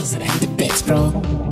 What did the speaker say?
Cause it ain't the best, bro.